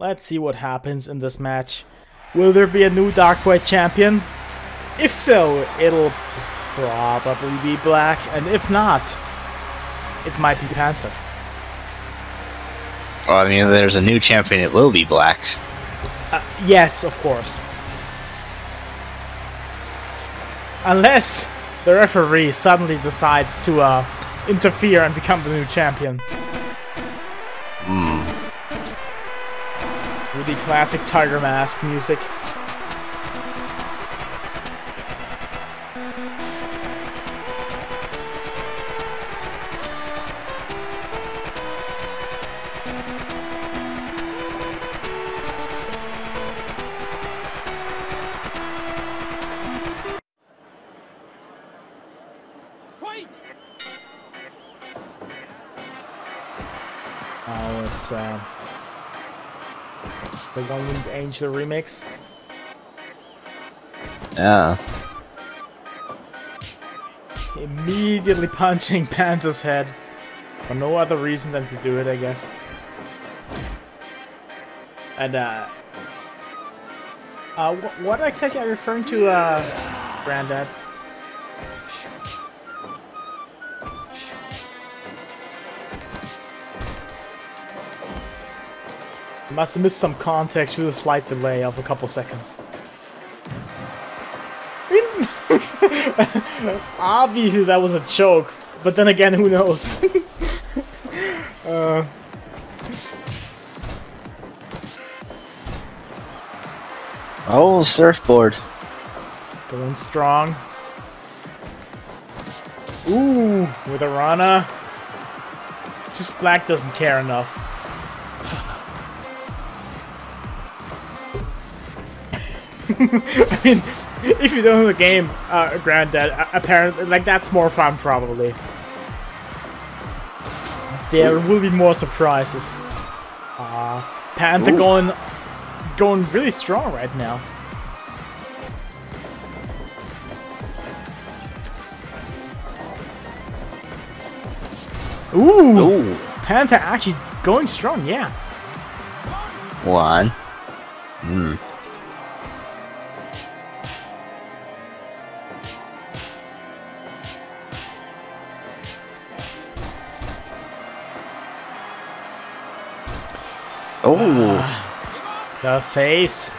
Let's see what happens in this match. Will there be a new Darkweight champion? If so, it'll probably be Black, and if not, it might be Pantha. Well, I mean, if there's a new champion, it will be Black. Yes, of course. Unless the referee suddenly decides to interfere and become the new champion. With the classic Tiger Mask music. Oh, it's the One Winged Angel remix. Yeah. Immediately punching Panther's head for no other reason than to do it, I guess. And what exactly are you referring to, Granddad? Must have missed some context with a slight delay of a couple seconds. Obviously that was a joke, but then again, who knows? Oh, surfboard. Going strong. Ooh, with Arana. Just Black doesn't care enough. I mean, if you don't know the game, Granddad, apparently, like, that's more fun, probably. There will be more surprises. Panther going really strong right now. Ooh! Ooh. Panther actually going strong, yeah. One. Hmm. Oh, the face.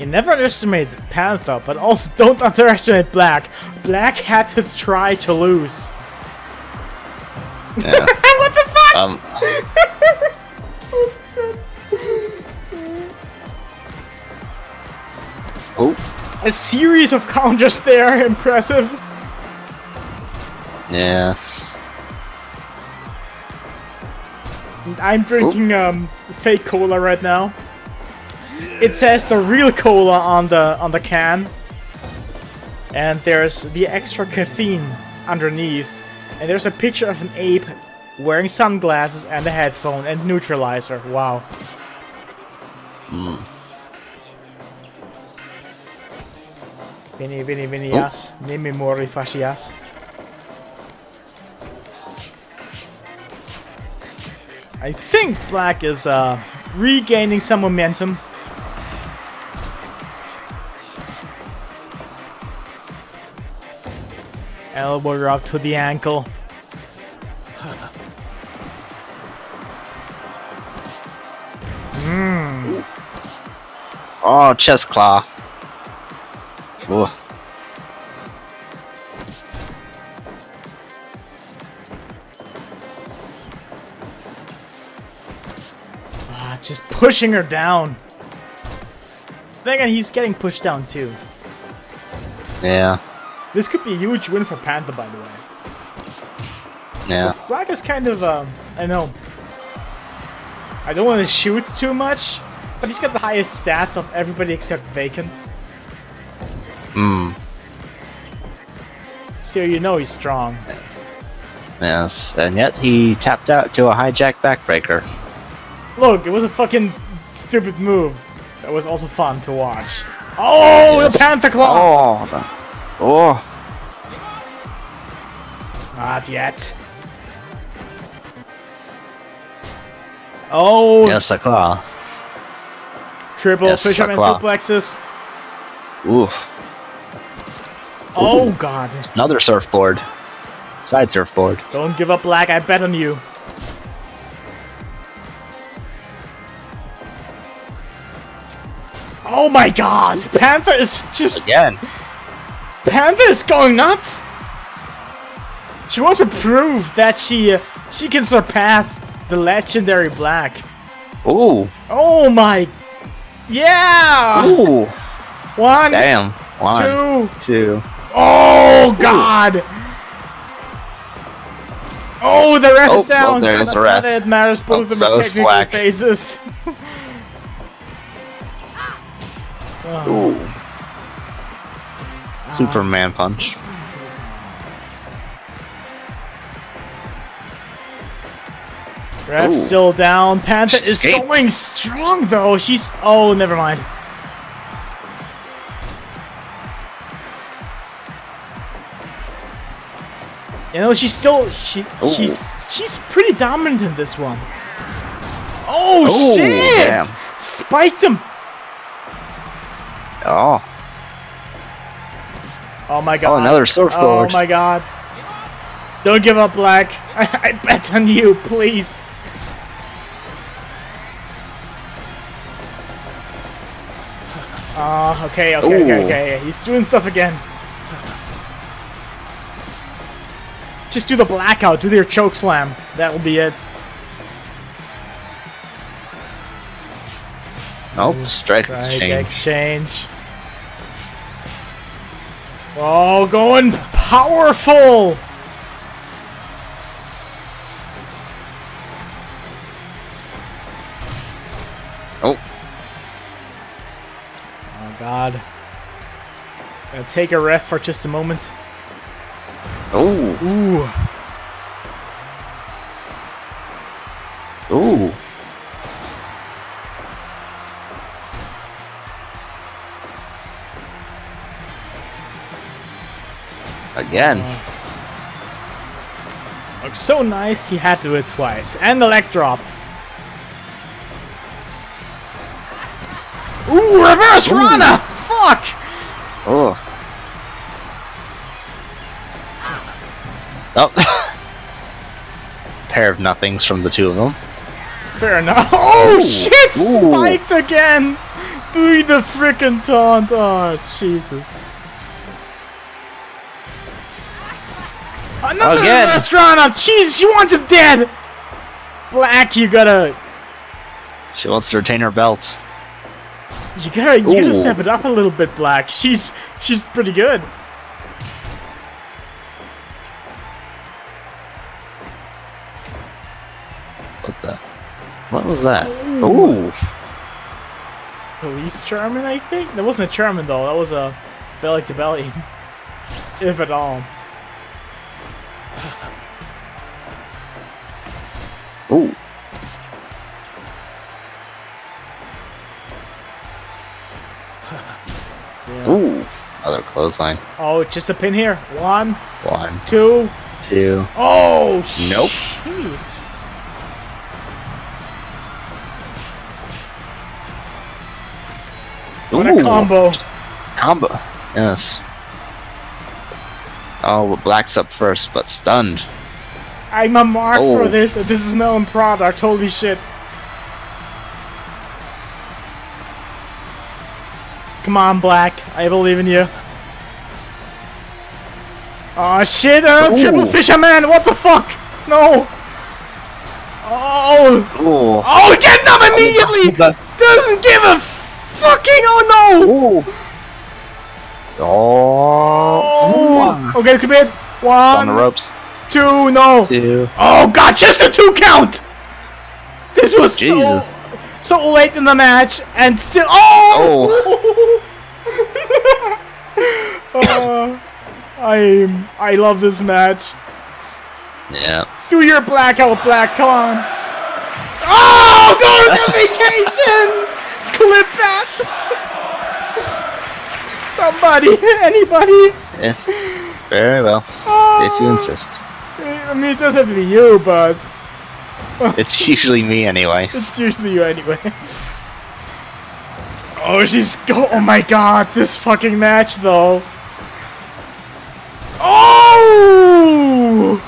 You never underestimate Pantha, but also don't underestimate Black. Black had to try to lose. Yeah. What the fuck? Oh. A series of counters there, impressive. Yes. I'm drinking fake cola right now. It says the real cola on the can, and there's the extra caffeine underneath, and there's a picture of an ape wearing sunglasses and a headphone and neutralizer. Wow. Vini, vini, vini, yas. Nimi mori fascias. I think Black is regaining some momentum. Elbow drop to the ankle. Oh, chest claw. Ooh. Just pushing her down. Then again, he's getting pushed down too. Yeah. This could be a huge win for Pantha, by the way. Yeah. This Black is kind of, I know, I don't want to shoot too much, but he's got the highest stats of everybody except Vacant. So you know he's strong. Yes, and yet he tapped out to a hijack backbreaker. Look, it was a fucking stupid move. That was also fun to watch. Oh, yes. The Panther Claw! Oh, Not yet. Oh. Yes, a claw. Triple fisherman suplexes. Ooh. Oh, God. Another surfboard. Side surfboard. Don't give up, Black. I bet on you. Oh, my God. Pantha is just... Again. Pantha is going nuts. She wants to prove that she can surpass the legendary Black. Ooh. Oh, my... Yeah. Ooh. One. Damn. One. Two. Oh, God! Ooh. Oh, the ref is down! Oh, there is a ref. It matters both of the technical phases. Ooh. Superman punch. Ref's still down. Pantha is going strong, though. She's... Oh, never mind. You know, she's still she's pretty dominant in this one. Oh, oh shit! Damn. Spiked him. Oh. Oh my God. Oh, another surfboard. Oh my God. Don't give up, Black. I bet on you, please. Okay. He's doing stuff again. Just do the blackout, do their choke slam. That will be it. Nope, strike exchange. Oh, going powerful. Oh. Oh, God. Gonna take a rest for just a moment. Oh. Ooh. Ooh. Again. Looks so nice, he had to do it twice. And the leg drop. Ooh, reverse Rana! Fuck! Oh. Oh. Pair of nothings from the two of them. Fair enough. Oh, shit! Spiked again! Doing the frickin' taunt. Oh, Jesus. Another restaurant! Jeez, she wants him dead! Black, you gotta... She wants to retain her belt. You gotta step it up a little bit, Black. She's pretty good. What was that? Ooh. Police German, I think? That wasn't a German, though. That was a belly to belly. If at all. Ooh. Yeah. Ooh. Another clothesline. Oh, just a pin here. One. One. Two. Two. Oh, nope. Shit. What a combo. Combo. Yes. Oh, Black's up first, but stunned. I'm a mark for this. This is my own product. Holy shit. Come on, Black. I believe in you. Oh, shit. Triple fisherman. What the fuck? No. Oh. Ooh. Oh, get them immediately. Doesn't give a fuck. Fucking oh no! Ooh. Oh! Okay, come in. One. On the ropes. Two. No. Two. Oh God! Just a 2 count. This was so late in the match, and still. Oh! I love this match. Yeah. Do your blackout, Black. Come on. Oh! Go to vacation. Clip that! Somebody, anybody! Yeah, very well, if you insist. I mean, it doesn't have to be you, but... It's usually me anyway. It's usually you anyway. Oh, she's go. Oh my god, this fucking match though. Oh!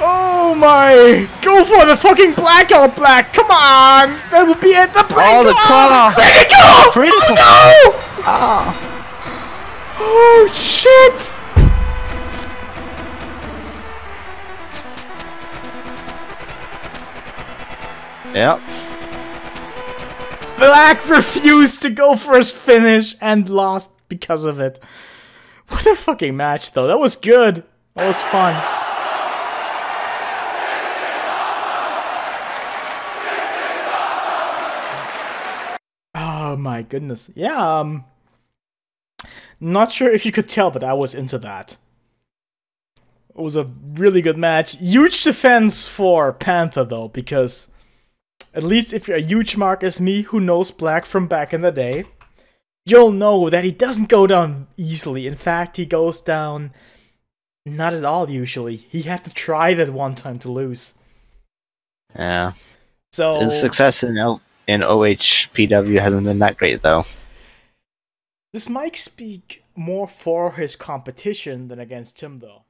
Oh my! Go for the fucking blackout, Black! Come on! That would be at the blackout! Oh, the corner! Critical! Critical! Oh no! Ah. Oh shit! Yep. Black refused to go for his finish and lost because of it. What a fucking match though. That was good. That was fun. Oh my goodness. Yeah, not sure if you could tell, but I was into that. It was a really good match. Huge defense for Pantha though, because at least if you're a huge mark as me, who knows Black from back in the day, you'll know that he doesn't go down easily. In fact, he goes down not at all usually. He had to try that one time to lose. Yeah. So his success in OHPW hasn't been that great though. This might speak more for his competition than against him though.